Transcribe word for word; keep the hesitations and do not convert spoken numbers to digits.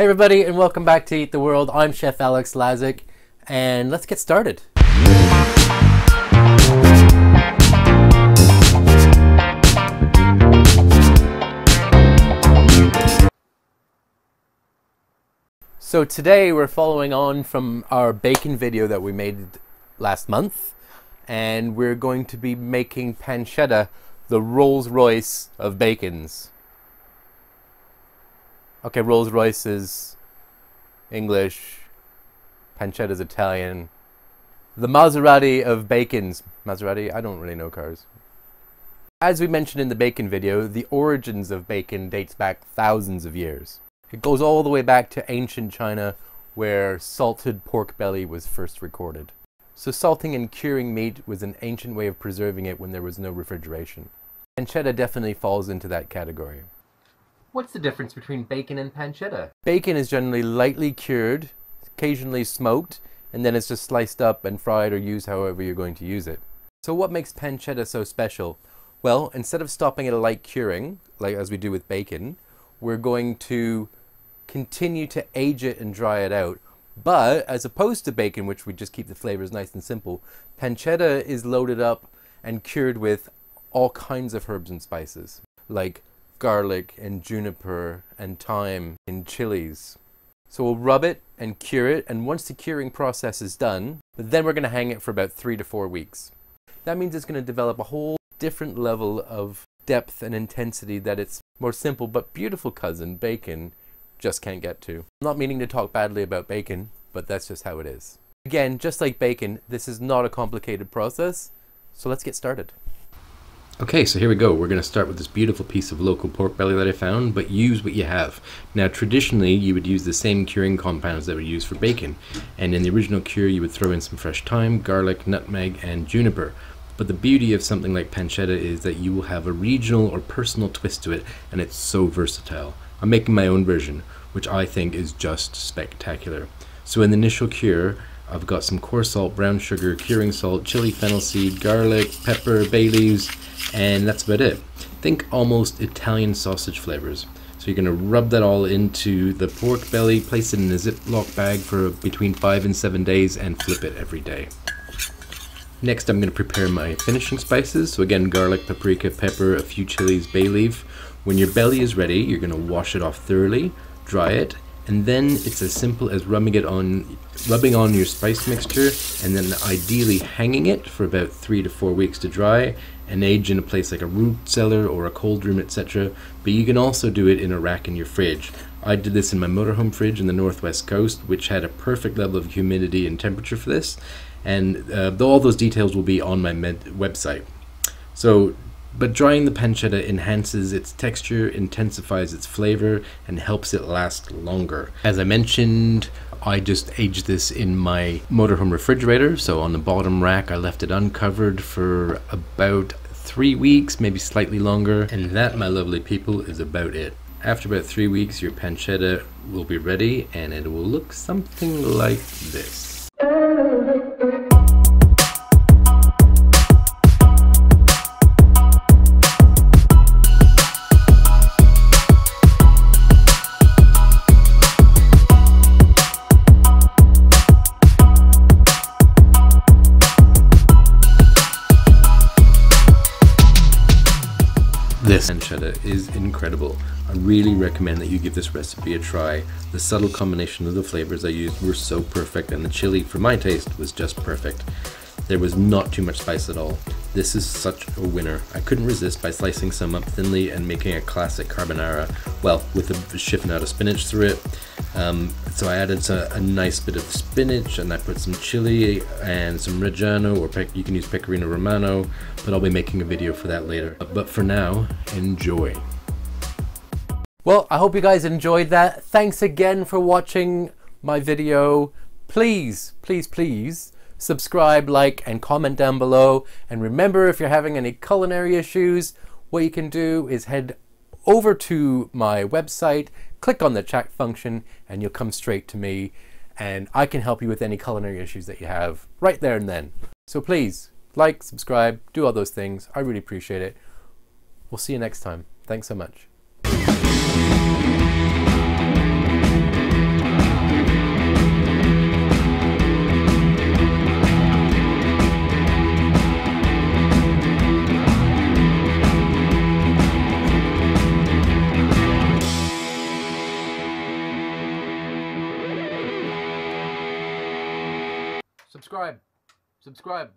Hey everybody, and welcome back to Eat the World. I'm Chef Alex Lazic, and let's get started. So today we're following on from our bacon video that we made last month, and we're going to be making pancetta, the Rolls-Royce of bacons. Okay, Rolls-Royce is English, pancetta is Italian. The Maserati of bacons. Maserati? I don't really know cars. As we mentioned in the bacon video, the origins of bacon dates back thousands of years. It goes all the way back to ancient China, where salted pork belly was first recorded. So salting and curing meat was an ancient way of preserving it when there was no refrigeration. Pancetta definitely falls into that category. What's the difference between bacon and pancetta? Bacon is generally lightly cured, occasionally smoked, and then it's just sliced up and fried or used however you're going to use it. So what makes pancetta so special? Well, instead of stopping at a light curing, like as we do with bacon, we're going to continue to age it and dry it out. But as opposed to bacon, which we just keep the flavors nice and simple, pancetta is loaded up and cured with all kinds of herbs and spices, like garlic and juniper and thyme and chilies. So we'll rub it and cure it, and once the curing process is done, then we're going to hang it for about three to four weeks. That means it's going to develop a whole different level of depth and intensity that its more simple but beautiful cousin, bacon, just can't get to. I'm not meaning to talk badly about bacon, but that's just how it is. Again, just like bacon, this is not a complicated process, so let's get started. Okay, so here we go. We're going to start with this beautiful piece of local pork belly that I found, but use what you have. Now, traditionally, you would use the same curing compounds that we use for bacon, and in the original cure, you would throw in some fresh thyme, garlic, nutmeg, and juniper. But the beauty of something like pancetta is that you will have a regional or personal twist to it, and it's so versatile. I'm making my own version, which I think is just spectacular. So in the initial cure, I've got some coarse salt, brown sugar, curing salt, chili, fennel seed, garlic, pepper, bay leaves, and that's about it. Think almost Italian sausage flavors. So you're going to rub that all into the pork belly, place it in a Ziploc bag for between five and seven days, and flip it every day. Next, I'm going to prepare my finishing spices. So again, garlic, paprika, pepper, a few chilies, bay leaf. When your belly is ready, you're going to wash it off thoroughly, dry it, and then it's as simple as rubbing it on, rubbing on your spice mixture, and then ideally hanging it for about three to four weeks to dry and age in a place like a root cellar or a cold room, et cetera. But you can also do it in a rack in your fridge. I did this in my motorhome fridge in the Northwest Coast, which had a perfect level of humidity and temperature for this. And uh, though all those details will be on my med website. So. But drying the pancetta enhances its texture, intensifies its flavor, and helps it last longer. As I mentioned, I just aged this in my motorhome refrigerator, so on the bottom rack I left it uncovered for about three weeks, maybe slightly longer, and that, my lovely people, is about it. After about three weeks, your pancetta will be ready, and it will look something like this. This pancetta is incredible. I really recommend that you give this recipe a try. The subtle combination of the flavors I used were so perfect, and the chili, for my taste, was just perfect. There was not too much spice at all. This is such a winner. I couldn't resist by slicing some up thinly and making a classic carbonara, well, with a chiffonata spinach through it. Um, so I added a, a nice bit of spinach, and I put some chili and some Reggiano, or you can use Pecorino Romano, but I'll be making a video for that later. But for now, enjoy. Well, I hope you guys enjoyed that. Thanks again for watching my video. Please, please, please, subscribe, like, and comment down below. And remember, if you're having any culinary issues, what you can do is head over to my website, click on the chat function, and you'll come straight to me, and I can help you with any culinary issues that you have right there and then. So please, like, subscribe, do all those things. I really appreciate it. We'll see you next time. Thanks so much. subscribe, subscribe.